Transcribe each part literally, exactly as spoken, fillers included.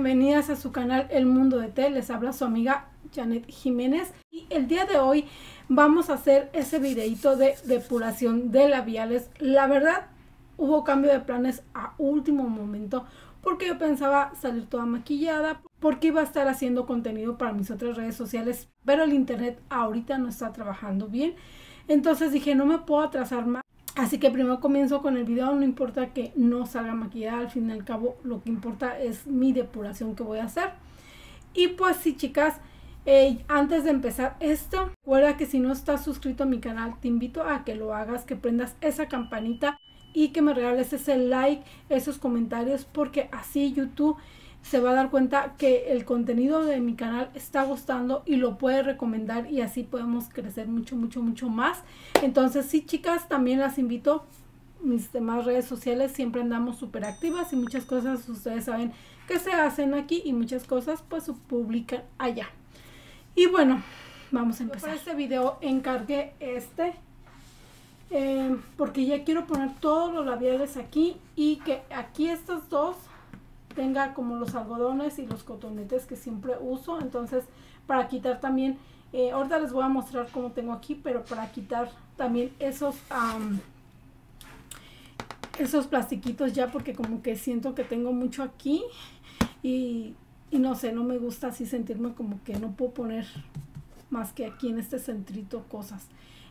bienvenidas a su canal El Mundo de Té. Les habla su amiga Janet Jiménez y el día de hoy vamos a hacer ese videito de depuración de labiales. La verdad, hubo cambio de planes a último momento porque yo pensaba salir toda maquillada, porque iba a estar haciendo contenido para mis otras redes sociales, pero el internet ahorita no está trabajando bien. Entonces dije, no me puedo atrasar más. Así que primero comienzo con el video, no importa que no salga maquillada, al fin y al cabo lo que importa es mi depuración que voy a hacer. Y pues sí, chicas, eh, antes de empezar esto, recuerda que si no estás suscrito a mi canal, te invito a que lo hagas, que prendas esa campanita y que me regales ese like, esos comentarios, porque así YouTube se va a dar cuenta que el contenido de mi canal está gustando y lo puede recomendar, y así podemos crecer mucho, mucho, mucho más. Entonces sí, chicas, también las invito, mis demás redes sociales siempre andamos súper activas y muchas cosas ustedes saben que se hacen aquí y muchas cosas pues se publican allá. Y bueno, vamos a empezar. Para este video encargué este eh, porque ya quiero poner todos los labiales aquí y que aquí estos dos tenga como los algodones y los cotonetes que siempre uso. Entonces, para quitar también, eh, ahorita les voy a mostrar cómo tengo aquí, pero para quitar también esos um, esos plastiquitos ya, porque como que siento que tengo mucho aquí y, y no sé, no me gusta así sentirme como que no puedo poner más que aquí en este centrito cosas.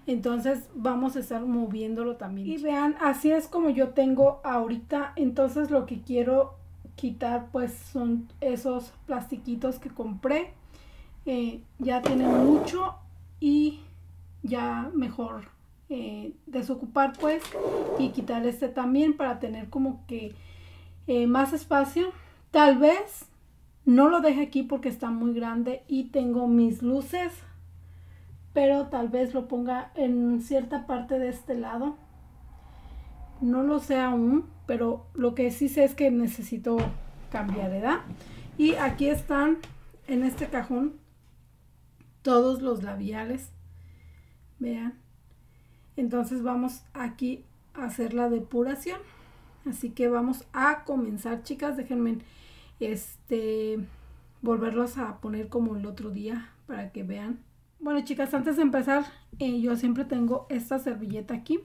Entonces vamos a estar moviéndolo también. Y vean, así es como yo tengo ahorita. Entonces lo que quiero quitar pues son esos plastiquitos que compré, eh, ya tienen mucho y ya mejor eh, desocupar pues y quitar este también para tener como que eh, más espacio. Tal vez no lo deje aquí porque está muy grande y tengo mis luces, pero tal vez lo ponga en cierta parte de este lado. No lo sé aún, pero lo que sí sé es que necesito cambiar de edad. Y aquí están en este cajón todos los labiales. Vean. Entonces vamos aquí a hacer la depuración. Así que vamos a comenzar, chicas. Déjenme este, volverlos a poner como el otro día para que vean. Bueno, chicas, antes de empezar, eh, yo siempre tengo esta servilleta aquí.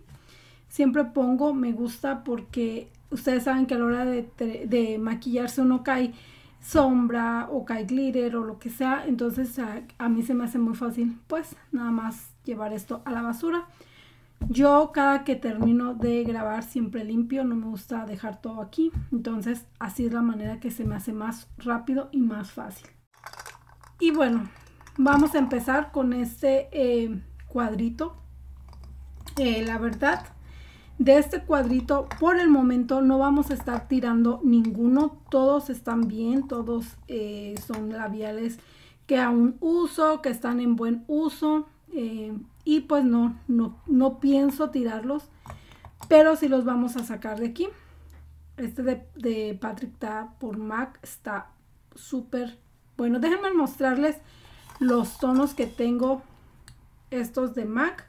Siempre pongo me gusta porque ustedes saben que a la hora de, de maquillarse uno cae sombra o cae glitter o lo que sea. Entonces a, a mí se me hace muy fácil pues nada más llevar esto a la basura. Yo cada que termino de grabar siempre limpio, no me gusta dejar todo aquí. Entonces así es la manera que se me hace más rápido y más fácil. Y bueno, vamos a empezar con este eh, cuadrito. Eh, la verdad, de este cuadrito, por el momento no vamos a estar tirando ninguno. Todos están bien, todos eh, son labiales que aún uso, que están en buen uso. Eh, y pues no, no, no pienso tirarlos, pero sí los vamos a sacar de aquí. Este de, de Patrick Ta por M A C está súper bueno. Déjenme mostrarles los tonos que tengo, estos de M A C.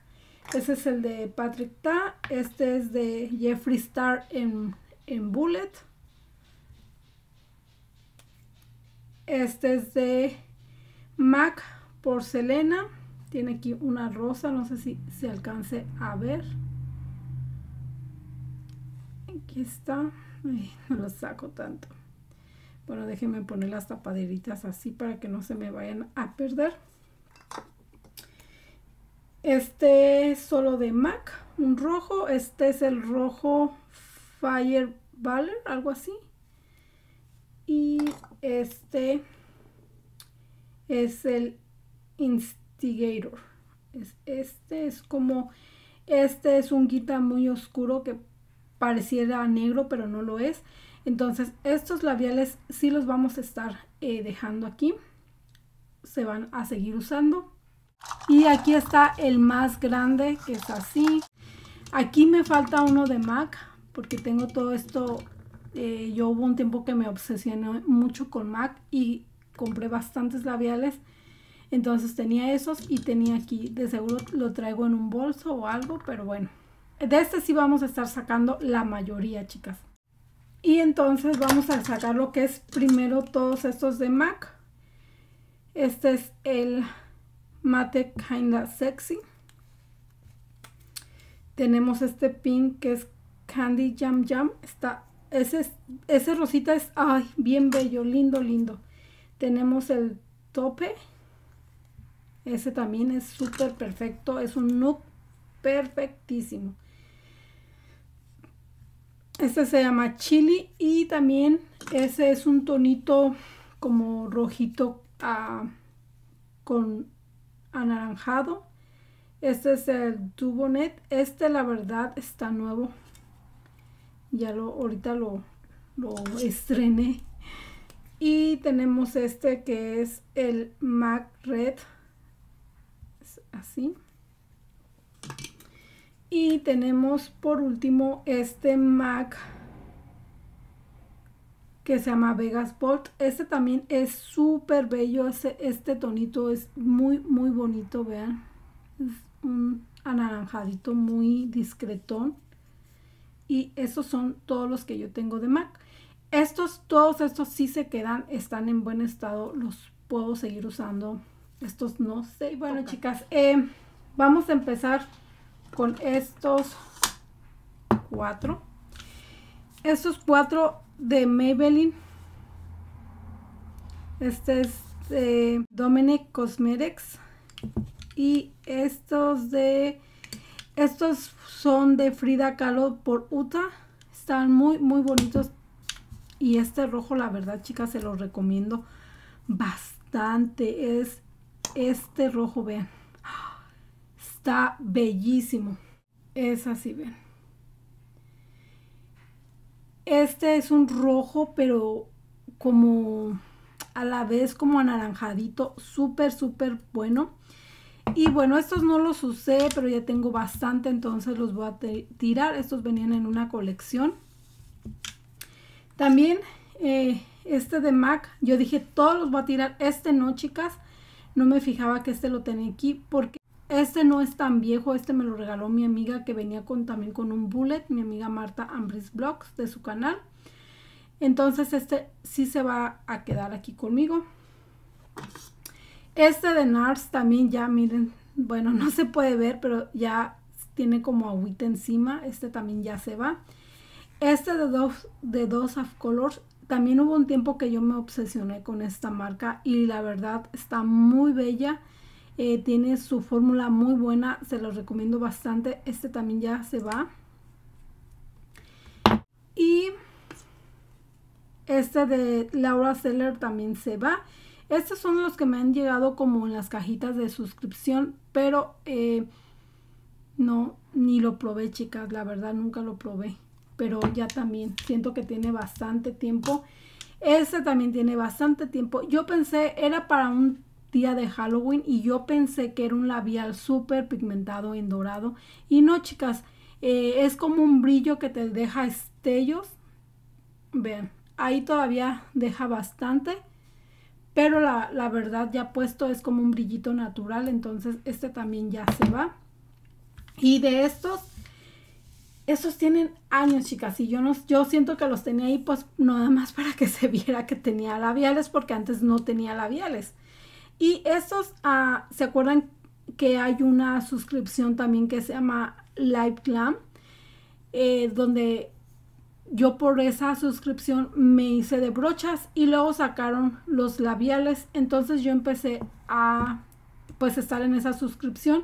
Ese es el de Patrick Ta. Este es de Jeffree Star en, en Bullet. Este es de M A C Porcelana. Tiene aquí una rosa. No sé si se alcance a ver. Aquí está. Ay, no lo saco tanto. Bueno, déjenme poner las tapaderitas así para que no se me vayan a perder. Este es solo de M A C, un rojo. Este es el rojo Fire Valor, algo así. Y este es el Instigator. Es, este es como, este es un guita muy oscuro que pareciera negro, pero no lo es. Entonces estos labiales sí los vamos a estar eh, dejando aquí. Se van a seguir usando. Y aquí está el más grande, que es así. Aquí me falta uno de M A C, porque tengo todo esto. Eh, yo hubo un tiempo que me obsesioné mucho con M A C y compré bastantes labiales. Entonces tenía esos y tenía aquí. De seguro lo traigo en un bolso o algo, pero bueno. De este sí vamos a estar sacando la mayoría, chicas. Y entonces vamos a sacar lo que es primero todos estos de MAC. Este es el mate Kinda Sexy. Tenemos este pink que es Candy Jam Jam. Está, ese, es, ese rosita es, ay, bien bello, lindo, lindo. Tenemos el tope. Ese también es súper perfecto. Es un nude perfectísimo. Este se llama Chili y también ese es un tonito como rojito uh, con anaranjado. Este es el Dubonet. Este la verdad está nuevo. Ya lo ahorita lo, lo estrené. Y tenemos este que es el MAC Red. Es así. Y tenemos por último este MAC que se llama Vegas Bolt. Este también es súper bello. Este, este tonito es muy, muy bonito. Vean. Es un anaranjadito muy discretón. Y esos son todos los que yo tengo de MAC. Estos, todos estos sí se quedan. Están en buen estado. Los puedo seguir usando. Estos no sé. Bueno, okay, chicas. Eh, vamos a empezar con estos cuatro. Estos cuatro de Maybelline. Este es de Dominic Cosmetics. Y estos de... Estos son de Frida Kahlo por Utah. Están muy, muy bonitos. Y este rojo, la verdad, chicas, se los recomiendo bastante. Es este rojo, vean. Está bellísimo. Es así, vean. Este es un rojo, pero como a la vez como anaranjadito. Súper, súper bueno. Y bueno, estos no los usé, pero ya tengo bastante, entonces los voy a tirar. Estos venían en una colección. También eh, este de MAC, yo dije todos los voy a tirar. Este no, chicas. No me fijaba que este lo tenía aquí porque... Este no es tan viejo, este me lo regaló mi amiga que venía con, también con un bullet, mi amiga Marta Ambris Vlogs de su canal. Entonces este sí se va a quedar aquí conmigo. Este de NARS también ya, miren, bueno, no se puede ver, pero ya tiene como agüita encima. Este también ya se va. Este de, dos, de Dose of Colors, también hubo un tiempo que yo me obsesioné con esta marca y la verdad está muy bella. Eh, tiene su fórmula muy buena, se los recomiendo bastante. Este también ya se va. Y este de Laura Seller también se va. Estos son los que me han llegado como en las cajitas de suscripción, pero eh, no, ni lo probé, chicas. La verdad, nunca lo probé. Pero ya también siento que tiene bastante tiempo. Este también tiene bastante tiempo. Yo pensé, era para un día de Halloween y yo pensé que era un labial súper pigmentado en dorado y no, chicas, eh, es como un brillo que te deja estellos. Vean, ahí todavía deja bastante, pero la, la verdad ya puesto es como un brillito natural. Entonces este también ya se va. Y de estos, estos tienen años, chicas, y yo, no, yo siento que los tenía ahí pues nada más para que se viera que tenía labiales, porque antes no tenía labiales. Y estos, uh, ¿se acuerdan que hay una suscripción también que se llama Live Glam? Eh, donde yo por esa suscripción me hice de brochas y luego sacaron los labiales. Entonces yo empecé a pues estar en esa suscripción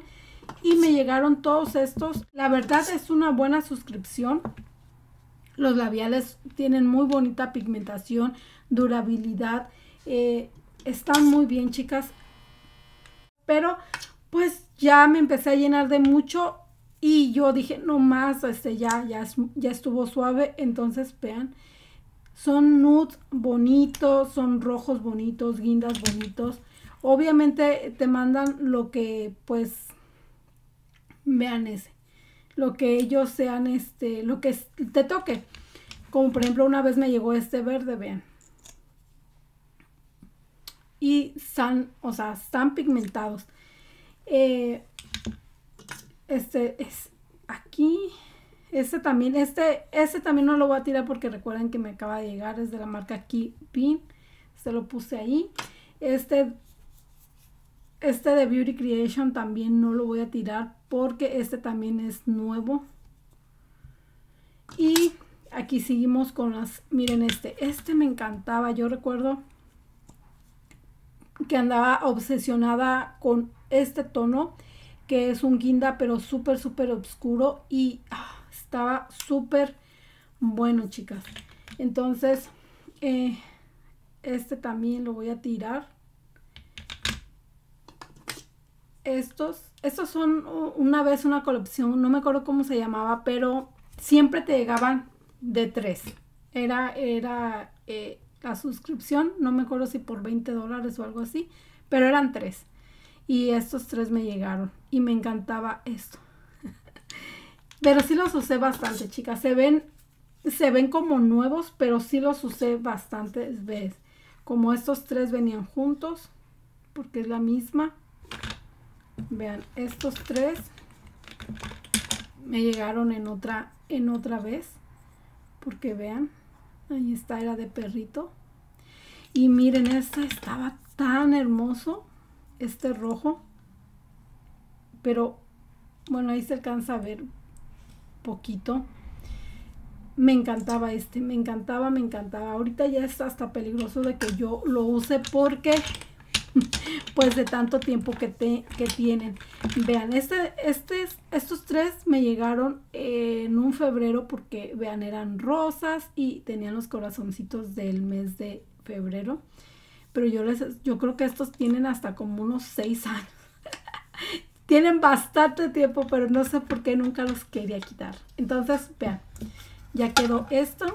y me llegaron todos estos. La verdad es una buena suscripción. Los labiales tienen muy bonita pigmentación, durabilidad, eh, están muy bien, chicas, pero pues ya me empecé a llenar de mucho y yo dije, no más, este ya, ya, ya estuvo suave. Entonces vean, son nudes bonitos, son rojos bonitos, guindas bonitos. Obviamente te mandan lo que pues, vean ese, lo que ellos sean, este, lo que te toque. Como por ejemplo una vez me llegó este verde, vean. Y están, o sea, están pigmentados. Eh, este es aquí. Este también, este, este también no lo voy a tirar porque recuerden que me acaba de llegar, es de la marca Kipin. Se lo puse ahí. Este, este de Beauty Creation también no lo voy a tirar porque este también es nuevo. Y aquí seguimos con las, miren este, este me encantaba. Yo recuerdo que andaba obsesionada con este tono, que es un guinda pero súper súper oscuro y ah, estaba súper bueno, chicas. Entonces eh, este también lo voy a tirar. Estos, estos son una vez una colección, no me acuerdo cómo se llamaba, pero siempre te llegaban de tres. Era, era eh, la suscripción, no me acuerdo si por veinte dólares o algo así, pero eran tres. Y estos tres me llegaron y me encantaba esto. Pero sí los usé bastante, chicas. Se ven, se ven como nuevos, pero sí los usé bastantes veces. Como estos tres venían juntos, porque es la misma. Vean, estos tres me llegaron en otra, en otra vez. Porque vean, ahí está, era de perrito. Y miren, este estaba tan hermoso. Este rojo, pero bueno, ahí se alcanza a ver poquito. Me encantaba este, me encantaba, me encantaba. Ahorita ya es hasta peligroso de que yo lo use porque pues de tanto tiempo que, te, que tienen. Vean, este, este, estos tres me llegaron en un febrero porque vean, eran rosas y tenían los corazoncitos del mes de febrero. Pero yo les, yo creo que estos tienen hasta como unos seis años. Tienen bastante tiempo, pero no sé por qué nunca los quería quitar. Entonces, vean, ya quedó esto.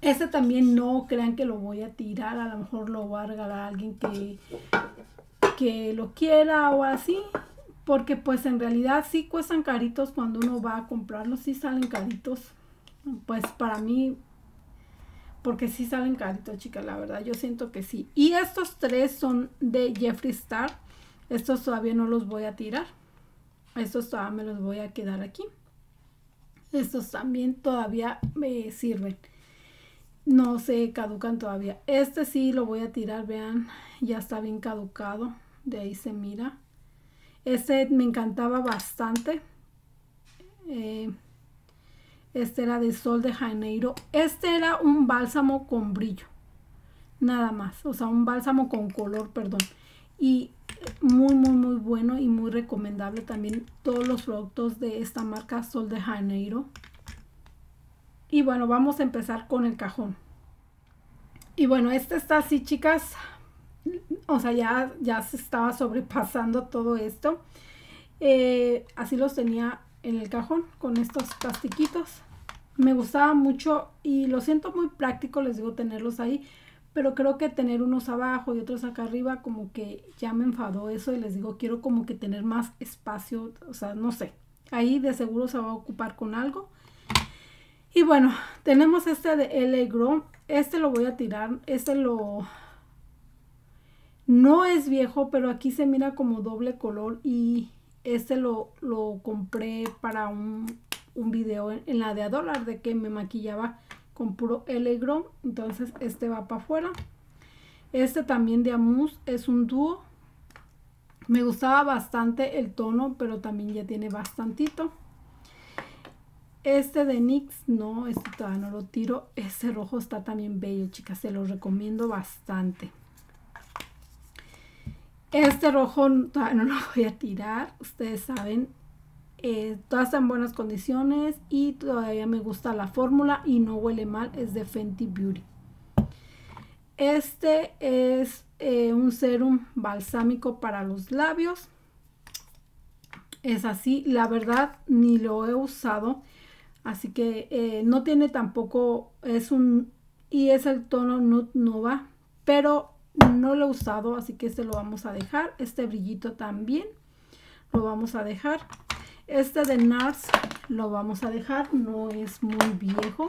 Este también no crean que lo voy a tirar, a lo mejor lo voy a regalar a alguien que, que lo quiera o así. Porque pues en realidad sí cuestan caritos cuando uno va a comprarlos, sí salen caritos. Pues para mí... Porque sí salen caritos, chicas, la verdad. Yo siento que sí. Y estos tres son de Jeffree Star. Estos todavía no los voy a tirar. Estos todavía me los voy a quedar aquí. Estos también todavía me sirven. No se caducan todavía. Este sí lo voy a tirar, vean. Ya está bien caducado. De ahí se mira. Este me encantaba bastante. Eh... Este era de Sol de Janeiro. Este era un bálsamo con brillo. Nada más. O sea, un bálsamo con color, perdón. Y muy, muy, muy bueno y muy recomendable también todos los productos de esta marca Sol de Janeiro. Y bueno, vamos a empezar con el cajón. Y bueno, este está así, chicas. O sea, ya, ya se estaba sobrepasando todo esto. Eh, así los tenía en el cajón con estos plastiquitos. Me gustaba mucho y lo siento muy práctico, les digo, tenerlos ahí, pero creo que tener unos abajo y otros acá arriba como que ya me enfadó eso y les digo, quiero como que tener más espacio, o sea, no sé, ahí de seguro se va a ocupar con algo. Y bueno, tenemos este de Elegro. Este lo voy a tirar, este lo... no es viejo, pero aquí se mira como doble color y... Este lo, lo compré para un, un video en, en la de a dólar de que me maquillaba con puro Elegro. Entonces este va para afuera. Este también de Amuse es un dúo. Me gustaba bastante el tono, pero también ya tiene bastantito. Este de N Y X, no, este todavía no lo tiro. Este rojo está también bello, chicas, se lo recomiendo bastante. Este rojo no lo voy a tirar, ustedes saben, eh, todas están en buenas condiciones y todavía me gusta la fórmula y no huele mal, es de Fenty Beauty. Este es eh, un serum balsámico para los labios, es así, la verdad ni lo he usado, así que eh, no tiene tampoco, es un, y es el tono Nude Nova, pero... no lo he usado, así que este lo vamos a dejar. Este brillito también lo vamos a dejar. Este de NARS lo vamos a dejar, no es muy viejo.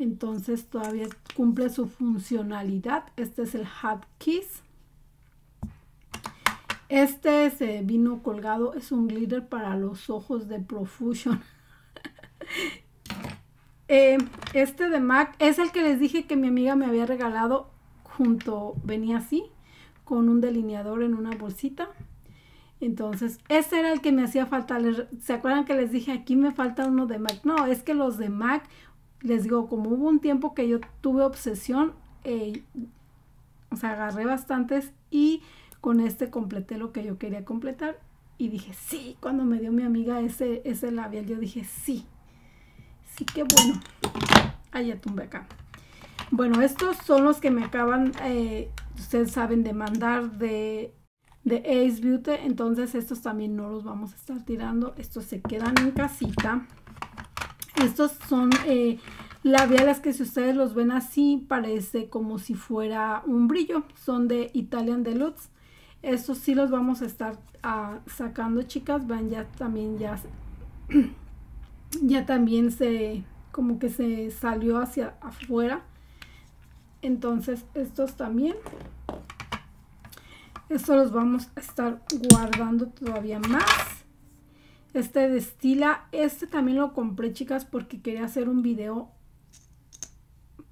Entonces todavía cumple su funcionalidad. Este es el Hot Kiss. Este se vino colgado, es un glitter para los ojos de Profusion. eh, este de MAC es el que les dije que mi amiga me había regalado junto, venía así, con un delineador en una bolsita. Entonces, este era el que me hacía falta. ¿Se acuerdan que les dije, aquí me falta uno de MAC? No, es que los de MAC, les digo, como hubo un tiempo que yo tuve obsesión, eh, o sea, agarré bastantes y con este completé lo que yo quería completar. Y dije, sí, cuando me dio mi amiga ese, ese labial, yo dije, sí. Sí, que bueno. Ah, ya tumbé acá. Bueno, estos son los que me acaban, eh, ustedes saben, de mandar de... de Ace Beauty, entonces estos también no los vamos a estar tirando, estos se quedan en casita. Estos son eh, labiales que si ustedes los ven así, parece como si fuera un brillo, son de Italian Deluxe. Estos sí los vamos a estar uh, sacando, chicas, vean, ya también ya, ya también se, como que se salió hacia afuera, entonces estos también. Estos los vamos a estar guardando todavía más. Este de Stila, este también lo compré, chicas, porque quería hacer un video.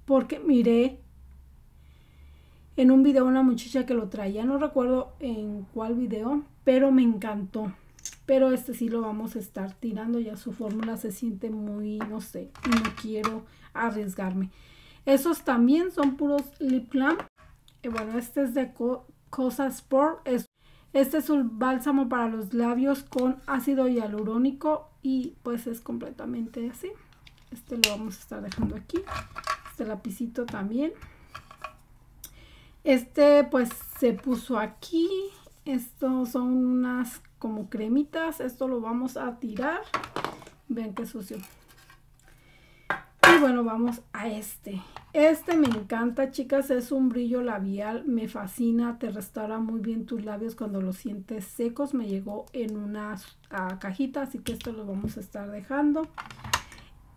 Porque miré en un video una muchacha que lo traía. No recuerdo en cuál video, pero me encantó. Pero este sí lo vamos a estar tirando. Ya su fórmula se siente muy, no sé, no quiero arriesgarme. Esos también son puros lip glam. Y bueno, este es de Co Cosasport. Este es un bálsamo para los labios con ácido hialurónico y pues es completamente así. Este lo vamos a estar dejando aquí. Este lapicito también. Este pues se puso aquí. Estos son unas como cremitas. Esto lo vamos a tirar. Vean qué sucio. Y bueno, vamos a este. Este me encanta, chicas, es un brillo labial, me fascina, te restaura muy bien tus labios cuando los sientes secos. Me llegó en una uh, cajita, así que esto lo vamos a estar dejando.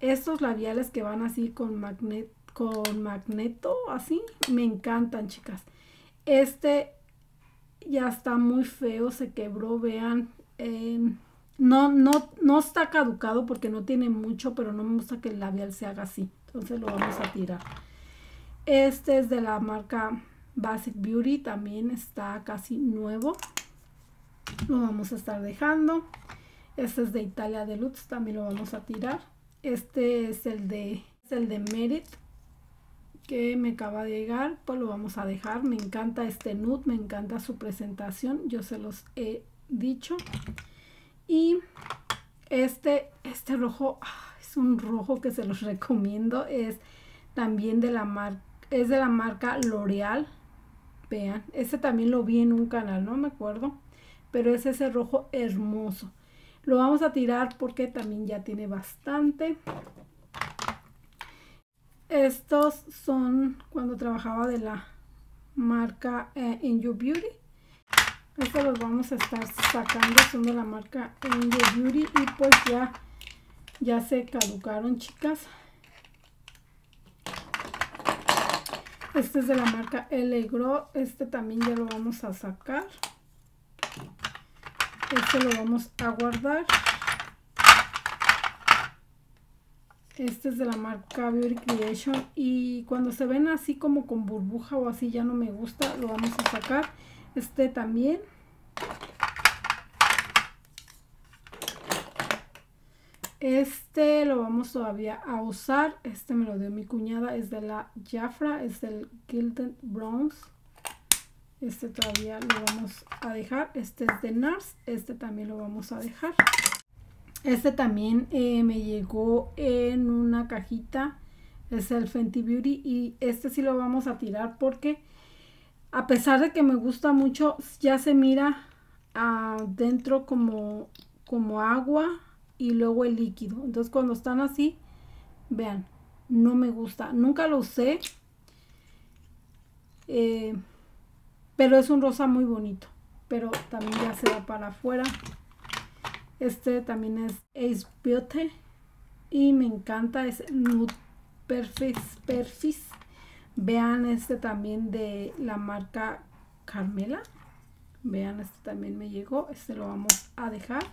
Estos labiales que van así con, magnet, con magneto, así, me encantan, chicas. Este ya está muy feo, se quebró, vean. Eh, no, no, no está caducado porque no tiene mucho, pero no me gusta que el labial se haga así. Entonces lo vamos a tirar. Este es de la marca Basic Beauty. También está casi nuevo. Lo vamos a estar dejando. Este es de Italia Deluxe. También lo vamos a tirar. Este es el de, es el de Merit, que me acaba de llegar. Pues lo vamos a dejar. Me encanta este nude. Me encanta su presentación. Yo se los he dicho. Y este, este rojo... es un rojo que se los recomiendo, es también de la marca, es de la marca L'Oreal. Vean, este también lo vi en un canal, no me acuerdo, pero es ese rojo hermoso. Lo vamos a tirar porque también ya tiene bastante. Estos son cuando trabajaba de la marca eh, In Your Beauty. Estos los vamos a estar sacando, son de la marca In Your Beauty y pues ya Ya se caducaron, chicas. Este es de la marca Elegro. Este también ya lo vamos a sacar. Este lo vamos a guardar. Este es de la marca Beauty Creation. Y cuando se ven así como con burbuja o así, ya no me gusta. Lo vamos a sacar. Este también. Este lo vamos todavía a usar. Este me lo dio mi cuñada. Es de la Jaffra. Es del Gilded Bronze. Este todavía lo vamos a dejar. Este es de NARS. Este también lo vamos a dejar. Este también eh, me llegó en una cajita. Es el Fenty Beauty. Y este sí lo vamos a tirar porque a pesar de que me gusta mucho, ya se mira adentro como, como agua. Y luego el líquido. Entonces cuando están así, vean, no me gusta. Nunca lo usé. Eh, pero es un rosa muy bonito. Pero también ya se va para afuera. Este también es Ace Beauty. Y me encanta. Es Nude Perfis. Perfis. Vean este también de la marca Carmela. Vean, este también me llegó. Este lo vamos a dejar.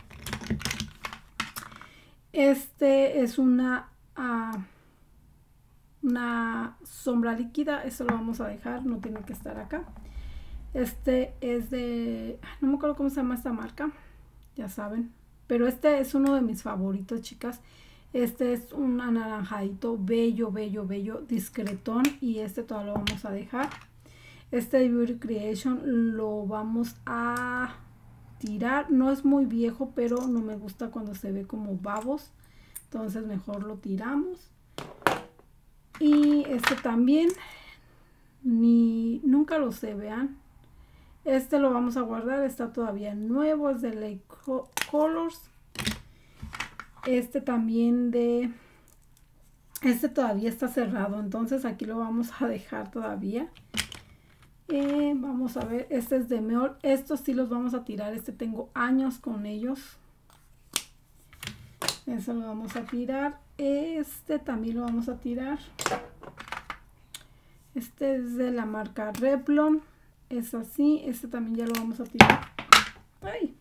Este es una, uh, una sombra líquida. Eso lo vamos a dejar, no tiene que estar acá. Este es de... no me acuerdo cómo se llama esta marca, ya saben. Pero este es uno de mis favoritos, chicas. Este es un anaranjadito bello, bello, bello, discretón. Y este todavía lo vamos a dejar. Este de Beauty Creation lo vamos a tirar. No es muy viejo, pero no me gusta cuando se ve como babos. Entonces mejor lo tiramos. Y este también, ni nunca lo sé, vean. Este lo vamos a guardar, está todavía nuevo, es de Elegro Colors. Este también de... este todavía está cerrado, entonces aquí lo vamos a dejar todavía. Eh, vamos a ver, este es de Merit. Estos sí los vamos a tirar, este tengo años con ellos. Este lo vamos a tirar. Este también lo vamos a tirar. Este es de la marca Revlon. Es así, este también ya lo vamos a tirar. ¡Ay!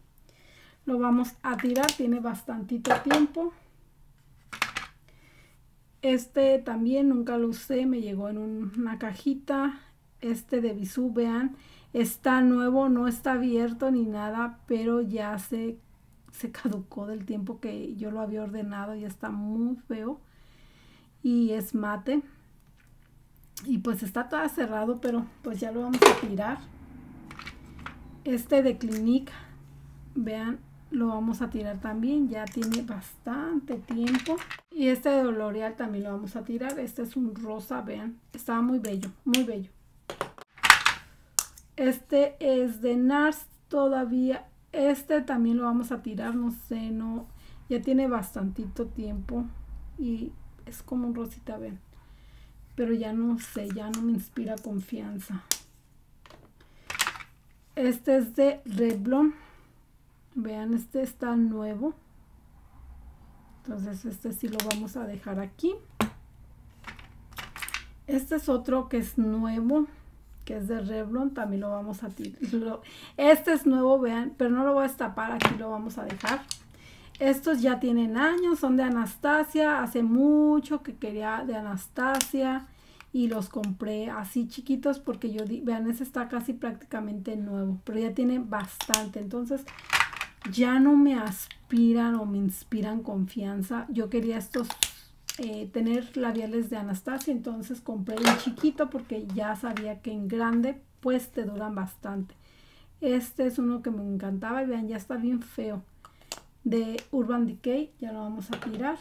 Lo vamos a tirar, tiene bastantito tiempo. Este también nunca lo usé, me llegó en un, una cajita. Este de Bisú, vean, está nuevo, no está abierto ni nada, pero ya se, se caducó del tiempo que yo lo había ordenado y está muy feo. Y es mate. Y pues está todo cerrado, pero pues ya lo vamos a tirar. Este de Clinique, vean, lo vamos a tirar también, ya tiene bastante tiempo. Y este de L'Oreal también lo vamos a tirar. Este es un rosa, vean, está muy bello, muy bello. Este es de NARS todavía. Este también lo vamos a tirar, no sé, no, ya tiene bastantito tiempo. Y es como un rosita, vean. Pero ya no sé, ya no me inspira confianza. Este es de Revlon. Vean, este está nuevo. Entonces este sí lo vamos a dejar aquí. Este es otro que es nuevo, que es de Revlon, también lo vamos a tirar. Este es nuevo, vean, pero no lo voy a destapar, aquí lo vamos a dejar. Estos ya tienen años, son de Anastasia, hace mucho que quería de Anastasia y los compré así chiquitos porque yo, di, vean, ese está casi prácticamente nuevo, pero ya tiene bastante, entonces ya no me aspiran o me inspiran confianza. Yo quería estos Eh, tener labiales de Anastasia, entonces compré en chiquito porque ya sabía que en grande pues te duran bastante. Este es uno que me encantaba y vean, ya está bien feo, de Urban Decay, ya lo vamos a tirar.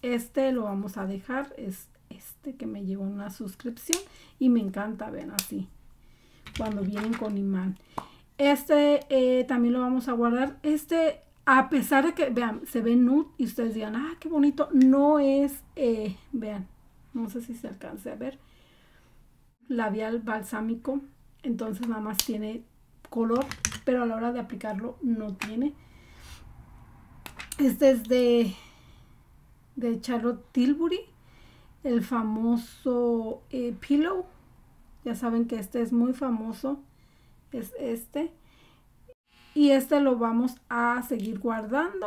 Este lo vamos a dejar, es este que me llevó una suscripción y me encanta, vean, así cuando vienen con imán. Este eh, también lo vamos a guardar. Este, a pesar de que, vean, se ve nude y ustedes digan, ah, qué bonito, no es, eh, vean, no sé si se alcance a ver, labial balsámico, entonces nada más tiene color, pero a la hora de aplicarlo no tiene. Este es de, de Charlotte Tilbury, el famoso eh, Pillow, ya saben que este es muy famoso, es este. Y este lo vamos a seguir guardando.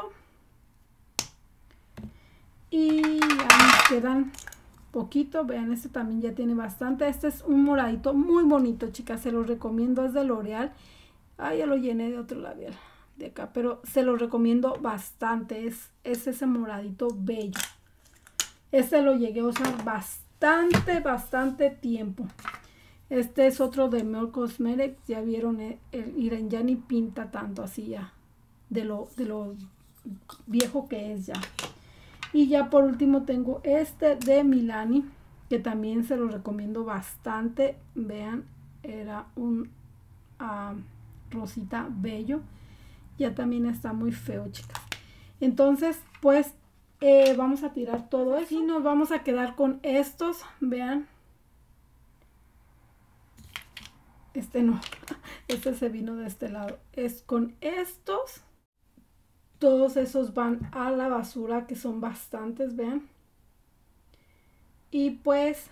Y ya nos quedan poquito. Vean, este también ya tiene bastante. Este es un moradito muy bonito, chicas. Se los recomiendo, es de L'Oreal. Ah, ya lo llené de otro labial de acá. Pero se los recomiendo bastante. Es, es ese moradito bello. Este lo llegué a usar bastante, bastante tiempo. Este es otro de Dominic Cosmetics, ya vieron, el, el Irene ya ni pinta tanto así ya, de lo, de lo viejo que es ya. Y ya por último tengo este de Milani, que también se lo recomiendo bastante, vean, era un uh, rosita bello, ya también está muy feo, chicas. Entonces, pues, eh, vamos a tirar todo eso y nos vamos a quedar con estos, vean. Este no, este se vino de este lado. Es con estos. Todos esos van a la basura, que son bastantes, vean. Y pues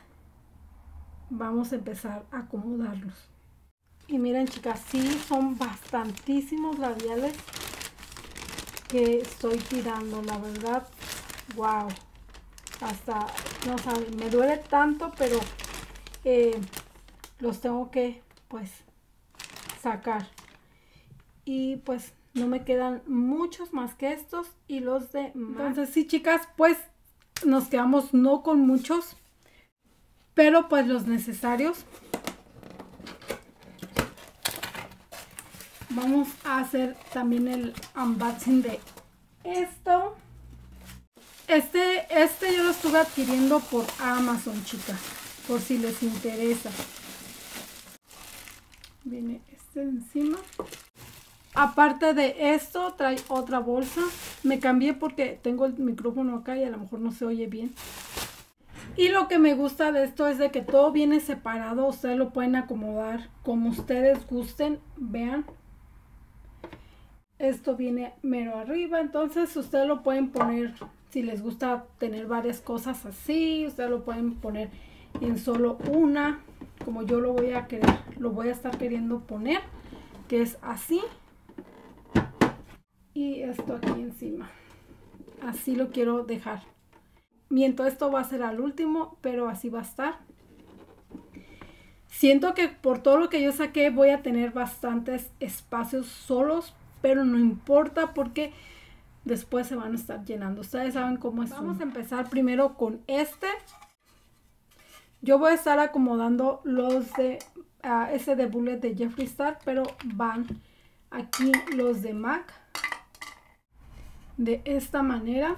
vamos a empezar a acomodarlos. Y miren, chicas, sí son bastantísimos labiales. que estoy tirando, la verdad. Wow, hasta no saben, me duele tanto, pero eh, los tengo que pues sacar. Y pues no me quedan muchos más que estos y los de M A C. Entonces sí, chicas, pues nos quedamos no con muchos, pero pues los necesarios. Vamos a hacer también el unboxing de esto. Este, este yo lo estuve adquiriendo por Amazon, chicas, por si les interesa. Viene este encima. Aparte de esto, trae otra bolsa. Me cambié porque tengo el micrófono acá y a lo mejor no se oye bien. Y lo que me gusta de esto es de que todo viene separado. Ustedes lo pueden acomodar como ustedes gusten. Vean. Esto viene mero arriba. Entonces ustedes lo pueden poner, si les gusta tener varias cosas así, ustedes lo pueden poner en solo una. Como yo lo voy a querer, lo voy a estar queriendo poner, que es así. Y esto aquí encima, así lo quiero dejar. Mientras esto va a ser al último, pero así va a estar. Siento que por todo lo que yo saqué voy a tener bastantes espacios solos, pero no importa porque después se van a estar llenando. Ustedes saben cómo es. Vamos uno. a empezar primero con este. Yo voy a estar acomodando los de uh, ese de Bullet de Jeffree Star, pero van aquí los de M A C. De esta manera.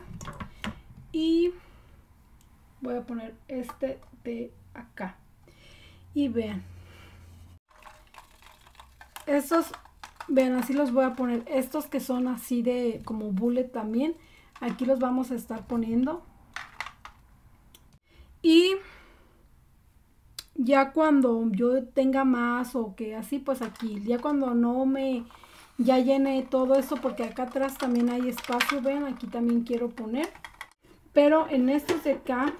Y voy a poner este de acá. Y vean. Estos, vean, así los voy a poner. Estos que son así de como bullet también. Aquí los vamos a estar poniendo. Y ya cuando yo tenga más o que así, pues aquí. Ya cuando no me... Ya llené todo esto porque acá atrás también hay espacio, ven, aquí también quiero poner. Pero en estos de acá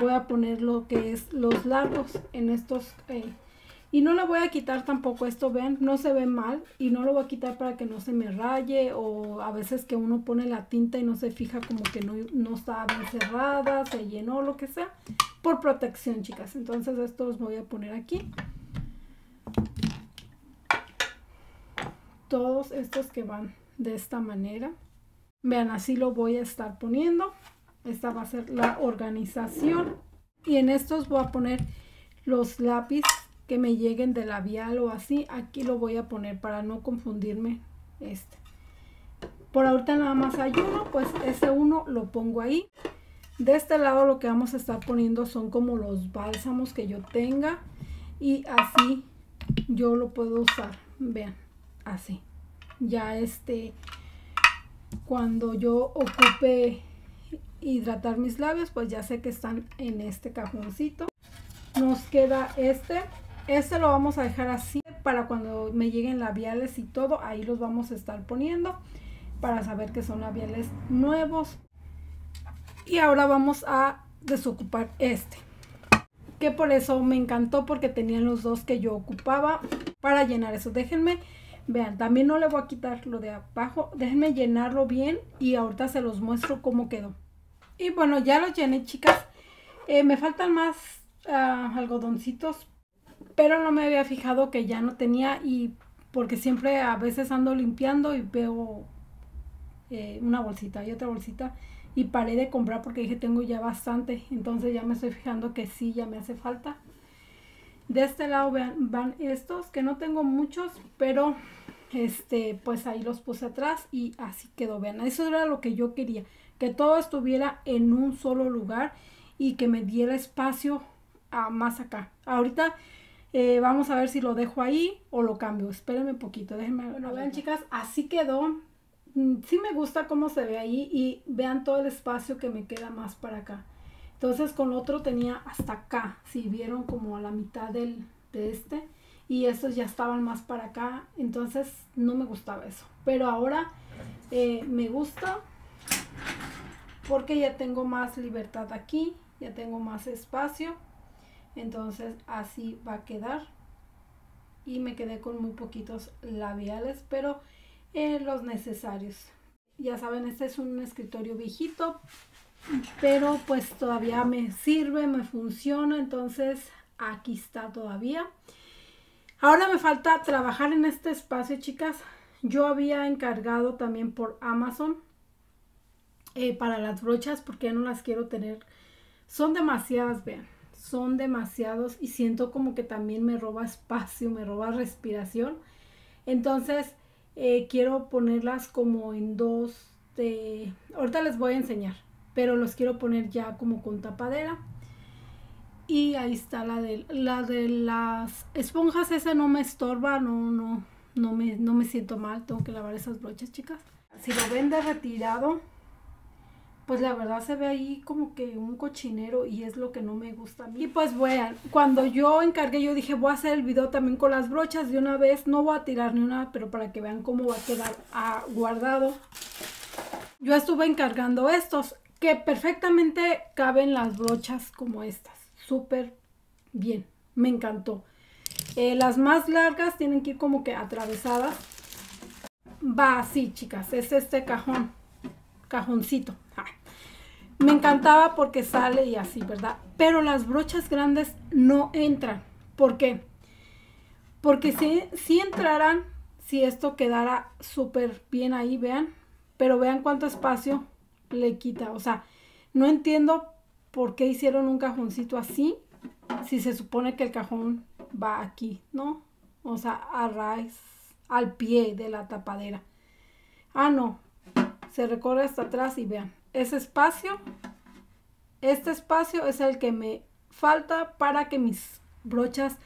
voy a poner lo que es los largos en estos. Eh, y no le voy a quitar tampoco esto, ven, no se ve mal. Y no lo voy a quitar para que no se me raye, o a veces que uno pone la tinta y no se fija como que no, no está bien cerrada, se llenó, lo que sea. Por protección, chicas. Entonces estos los voy a poner aquí. Todos estos que van de esta manera. Vean, así lo voy a estar poniendo. Esta va a ser la organización. Y en estos voy a poner los lápices que me lleguen de labial o así. Aquí lo voy a poner para no confundirme este. Por ahorita nada más hay uno, pues ese uno lo pongo ahí. De este lado lo que vamos a estar poniendo son como los bálsamos que yo tenga. Y así yo lo puedo usar. Vean. Así ya este cuando yo ocupe hidratar mis labios, pues ya sé que están en este cajoncito. Nos queda este este lo vamos a dejar así para cuando me lleguen labiales y todo, ahí los vamos a estar poniendo para saber que son labiales nuevos. Y ahora vamos a desocupar este, que por eso me encantó, porque tenían los dos que yo ocupaba para llenar eso. Déjenme, vean, también no le voy a quitar lo de abajo. Déjenme llenarlo bien y ahorita se los muestro cómo quedó. Y bueno, ya los llené, chicas. Eh, me faltan más uh, algodoncitos, pero no me había fijado que ya no tenía, y porque siempre a veces ando limpiando y veo eh, una bolsita y otra bolsita y paré de comprar porque dije tengo ya bastante. Entonces ya me estoy fijando que sí, ya me hace falta. De este lado, vean, van estos que no tengo muchos, pero este pues ahí los puse atrás y así quedó. Vean, eso era lo que yo quería, que todo estuviera en un solo lugar y que me diera espacio a más acá. Ahorita eh, vamos a ver si lo dejo ahí o lo cambio. Espérenme un poquito, déjenme. Bueno, vean, chicas, así quedó. Sí me gusta cómo se ve ahí y vean todo el espacio que me queda más para acá. Entonces con otro tenía hasta acá, si vieron, como a la mitad del, de este, y estos ya estaban más para acá, entonces no me gustaba eso. Pero ahora eh, me gusta porque ya tengo más libertad aquí, ya tengo más espacio, entonces así va a quedar. Y me quedé con muy poquitos labiales, pero eh, los necesarios. Ya saben, este es un escritorio viejito, pero pues todavía me sirve, me funciona, entonces aquí está todavía. Ahora me falta trabajar en este espacio, chicas. Yo había encargado también por Amazon eh, para las brochas, porque ya no las quiero tener. Son demasiadas, vean, son demasiados y siento como que también me roba espacio, me roba respiración. Entonces eh, quiero ponerlas como en dos de... Ahorita les voy a enseñar, pero los quiero poner ya como con tapadera. Y ahí está la de, la de las esponjas, esa no me estorba, no, no. No me, no me siento mal, tengo que lavar esas brochas, chicas. Si lo ven de retirado, pues la verdad se ve ahí como que un cochinero y es lo que no me gusta a mí. Y pues bueno, cuando yo encargué, yo dije voy a hacer el video también con las brochas de una vez. No voy a tirar ni una, pero para que vean cómo va a quedar ah, guardado. Yo estuve encargando estos, que perfectamente caben las brochas como estas. Súper bien, me encantó. Eh, las más largas tienen que ir como que atravesadas. Va así, chicas. Es este cajón. Cajoncito. Ay. Me encantaba porque sale y así, ¿verdad? Pero las brochas grandes no entran. ¿Por qué? Porque sí, sí entrarán si esto quedara súper bien ahí, vean. Pero vean cuánto espacio le quita. O sea, no entiendo por qué hicieron un cajoncito así si se supone que el cajón va aquí, ¿no? O sea, a raíz, al pie de la tapadera. Ah, no. Se recorre hasta atrás y vean. Ese espacio, este espacio es el que me falta para que mis brochas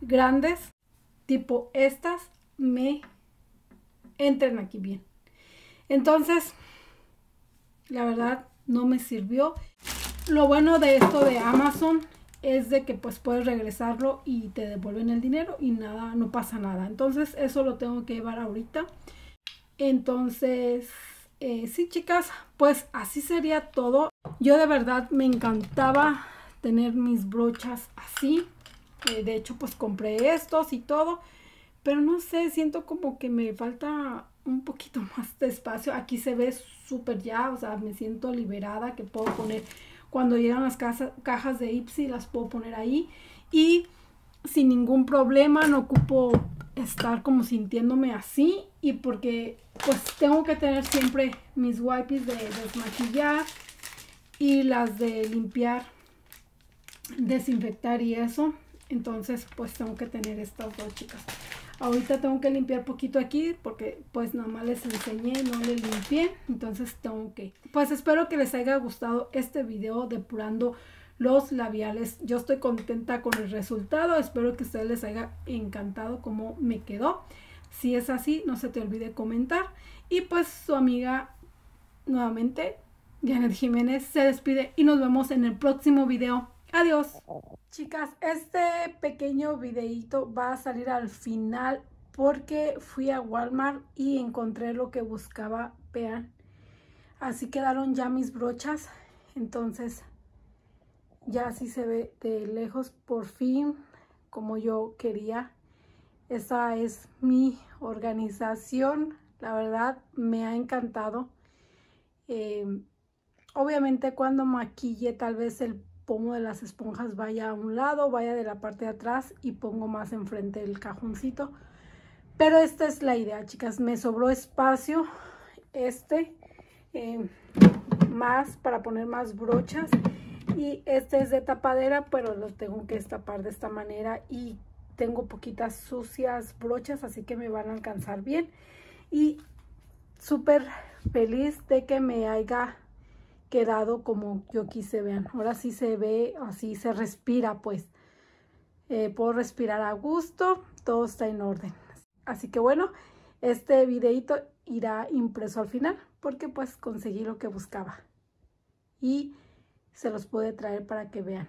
grandes, tipo estas, me entren aquí bien. Entonces, la verdad, no me sirvió. Lo bueno de esto de Amazon es de que pues puedes regresarlo y te devuelven el dinero y nada, no pasa nada. Entonces eso lo tengo que llevar ahorita. Entonces eh, sí, chicas, pues así sería todo. Yo de verdad me encantaba tener mis brochas así. Eh, de hecho pues compré estos y todo, pero no sé, siento como que me falta un poquito más de espacio. Aquí se ve súper ya, o sea, me siento liberada que puedo poner... Cuando llegan las caja, cajas de Ipsy, las puedo poner ahí. Y sin ningún problema, no ocupo estar como sintiéndome así. Y porque pues tengo que tener siempre mis wipes de desmaquillar y las de limpiar, desinfectar y eso. Entonces pues tengo que tener estas dos, chicas. Ahorita tengo que limpiar poquito aquí porque pues nada más les enseñé, no les limpié. Entonces tengo que... Pues espero que les haya gustado este video depurando los labiales. Yo estoy contenta con el resultado. Espero que a ustedes les haya encantado cómo me quedó. Si es así, no se te olvide comentar. Y pues su amiga nuevamente, Janet Jiménez, se despide y nos vemos en el próximo video. Adiós. Chicas, este pequeño videito va a salir al final porque fui a Walmart y encontré lo que buscaba, vean. Así quedaron ya mis brochas, entonces ya así se ve de lejos por fin como yo quería. Esa es mi organización, la verdad me ha encantado. Eh, obviamente cuando maquille tal vez el pomo de las esponjas vaya a un lado, vaya de la parte de atrás y pongo más enfrente del cajoncito. Pero esta es la idea, chicas. Me sobró espacio este eh, más para poner más brochas. Y este es de tapadera, pero lo tengo que destapar de esta manera. Y tengo poquitas sucias brochas, así que me van a alcanzar bien. Y súper feliz de que me haya quedado como yo quise, vean. Ahora sí se ve, así se respira, pues. Eh, puedo respirar a gusto, todo está en orden. Así que bueno, este videito irá impreso al final, porque pues conseguí lo que buscaba. Y se los pude traer para que vean.